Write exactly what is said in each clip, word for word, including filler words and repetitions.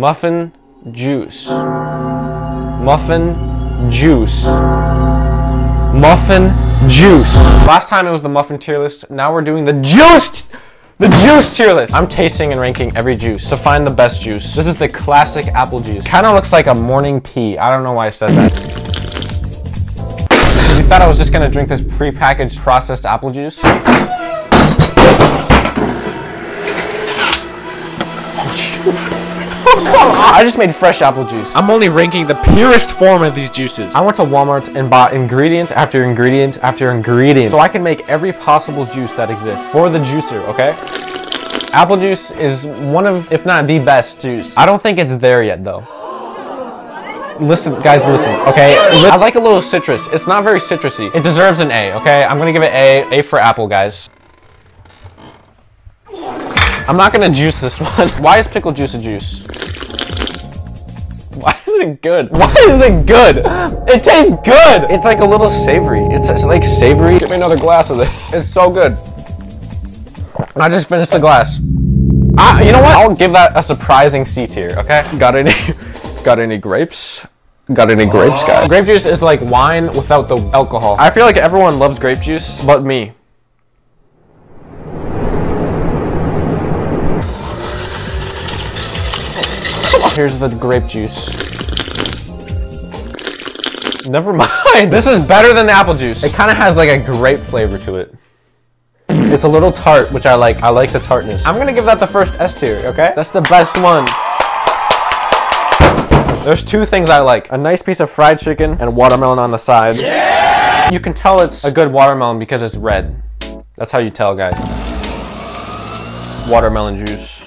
Muffin juice. Muffin juice. Muffin juice. Last time it was the muffin tier list. Now we're doing the juiced, the juice tier list. I'm tasting and ranking every juice to find the best juice. This is the classic apple juice. Kind of looks like a morning pea. I don't know why I said that. We thought I was just gonna drink this pre-packaged processed apple juice. I just made fresh apple juice. I'm only ranking the purest form of these juices. I went to Walmart and bought ingredient after ingredient after ingredient so I can make every possible juice that exists for the juicer, okay? Apple juice is one of, if not the best juice. I don't think it's there yet though. Listen, guys, listen, okay? I like a little citrus. It's not very citrusy. It deserves an A, okay? I'm gonna give it A. A for apple, guys. I'm not gonna juice this one. Why is pickle juice a juice? Why is it good? Why is it good? It tastes good! It's like a little savory. It's, it's like savory. Give me another glass of this. It's so good. I just finished the glass. I, you know what? I'll give that a surprising C tier, okay? Got any, got any grapes? Got any grapes, guys? Grape juice is like wine without the alcohol. I feel like everyone loves grape juice, but me. Here's the grape juice. Never mind. This is better than the apple juice. It kind of has like a grape flavor to it. It's a little tart, which I like. I like the tartness. I'm gonna give that the first S tier, okay? That's the best one. There's two things I like. A nice piece of fried chicken and watermelon on the side. Yeah! You can tell it's a good watermelon because it's red. That's how you tell, guys. Watermelon juice.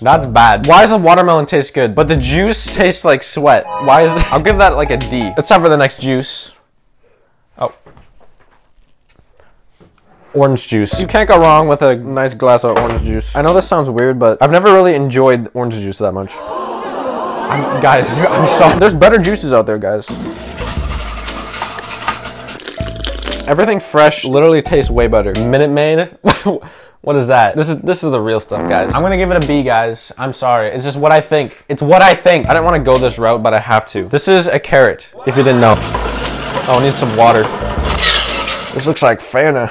That's bad. Why does the watermelon taste good, but the juice tastes like sweat? Why is it? I'll give that like a D. Let's have for the next juice. Oh. Orange juice. You can't go wrong with a nice glass of orange juice. I know this sounds weird, but I've never really enjoyed orange juice that much. I'm, guys, I'm sorry. There's better juices out there, guys. Everything fresh literally tastes way better. Minute Maid. What is that? This is this is the real stuff, guys. I'm gonna give it a B, guys. I'm sorry. It's just what I think. It's what I think. I don't want to go this route, but I have to. This is a carrot, if you didn't know. Oh, I need some water. This looks like Fanta.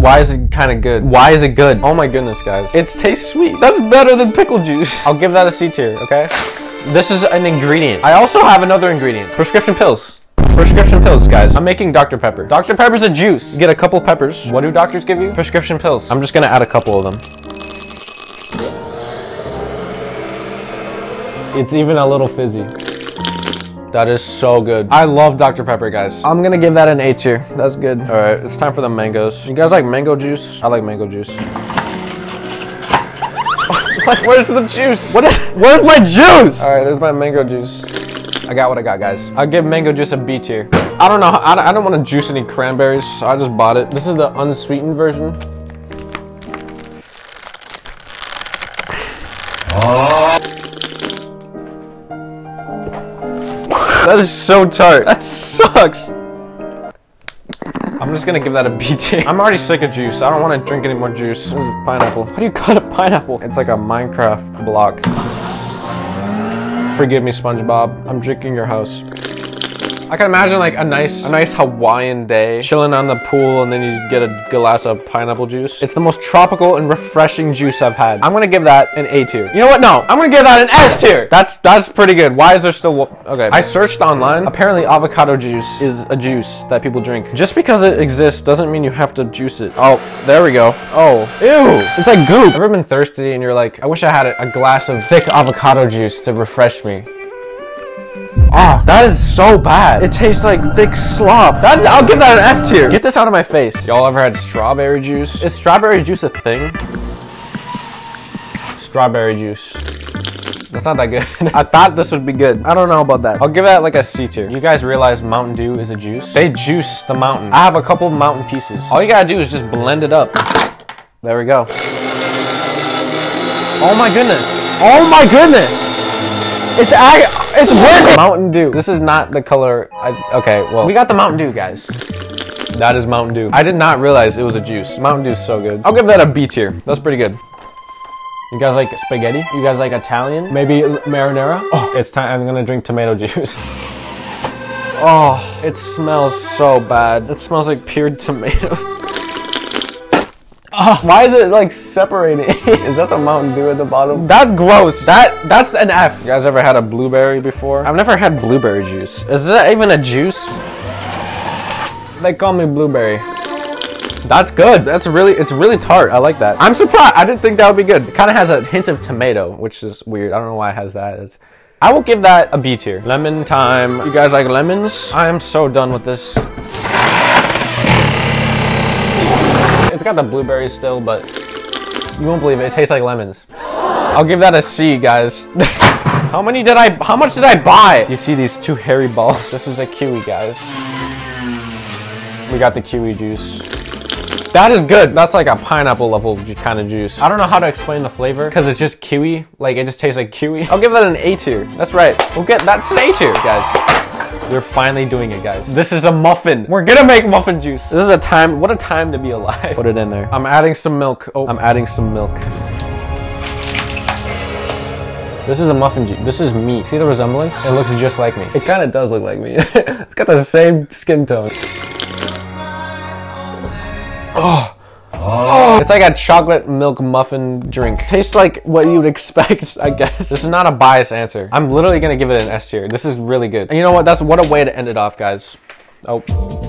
Why is it kind of good? Why is it good? Oh my goodness, guys. It tastes sweet. That's better than pickle juice. I'll give that a C tier, okay? This is an ingredient. I also have another ingredient. Prescription pills. Prescription pills, guys. I'm making Doctor Pepper. Doctor Pepper's a juice. You get a couple peppers. What do doctors give you? Prescription pills. I'm just gonna add a couple of them. It's even a little fizzy. That is so good. I love Doctor Pepper, guys. I'm gonna give that an A tier. That's good. All right, it's time for the mangoes. You guys like mango juice? I like mango juice. Where's the juice? What is, where's my juice? All right, there's my mango juice. I got what I got, guys. I'll give mango juice a B tier. I don't know. I don't, I don't want to juice any cranberries, so I just bought it. This is the unsweetened version. Oh. That is so tart. That sucks. I'm just going to give that a B tier. I'm already sick of juice. I don't want to drink any more juice. This is pineapple. How do you cut a pineapple? It's like a Minecraft block. Forgive me, SpongeBob. I'm drinking your house. I can imagine like a nice, a nice Hawaiian day, chilling on the pool, and then you get a glass of pineapple juice. It's the most tropical and refreshing juice I've had. I'm gonna give that an A tier. You know what? No, I'm gonna give that an S tier. That's that's pretty good. Why is there still? Okay, I searched online. Apparently, avocado juice is a juice that people drink. Just because it exists doesn't mean you have to juice it. Oh, there we go. Oh, ew, it's like goop. Ever been thirsty and you're like, I wish I had a glass of thick avocado juice to refresh me. Ah, oh, that is so bad. It tastes like thick slop. That's, I'll give that an F tier. Get this out of my face. Y'all ever had strawberry juice? Is strawberry juice a thing? Strawberry juice. That's not that good. I thought this would be good. I don't know about that. I'll give that like a C tier. You guys realize Mountain Dew is a juice? They juice the mountain. I have a couple mountain pieces. All you gotta do is just blend it up. There we go. Oh my goodness. Oh my goodness. It's I. It's working! Mountain Dew. This is not the color I... Okay, well, we got the Mountain Dew, guys. That is Mountain Dew. I did not realize it was a juice. Mountain Dew is so good. I'll give that a B tier. That's pretty good. You guys like spaghetti? You guys like Italian? Maybe marinara? Oh, it's time. I'm gonna drink tomato juice. Oh, it smells so bad. It smells like peeled tomatoes. Oh, why is it like separating? Is that the Mountain Dew at the bottom? That's gross. That that's an F. You guys ever had a blueberry before? I've never had blueberry juice. Is that even a juice? They call me blueberry. That's good. That's really, it's really tart. I like that. I'm surprised. I didn't think that would be good. It kind of has a hint of tomato, which is weird. I don't know why it has that. It's, I will give that a B tier. Lemon time. You guys like lemons? I am so done with this. It's got the blueberries still, but you won't believe it. It tastes like lemons. I'll give that a C, guys. How many did I, how much did I buy? You see these two hairy balls? This is a kiwi, guys. We got the kiwi juice. That is good. That's like a pineapple level kind of juice. I don't know how to explain the flavor because it's just kiwi. Like it just tastes like kiwi. I'll give that an A tier. That's right. We'll get, that's an A tier, guys. We're finally doing it, guys. This is a muffin. We're gonna make muffin juice. This is a time, what a time to be alive. Put it in there. I'm adding some milk. Oh, I'm adding some milk. This is a muffin juice. This is me. See the resemblance? It looks just like me. It kind of does look like me. It's got the same skin tone. Oh. Oh. It's like a chocolate milk muffin drink. Tastes like what you'd expect, I guess. This is not a biased answer. I'm literally gonna give it an S tier. This is really good. And you know what? That's what a way to end it off, guys. Oh.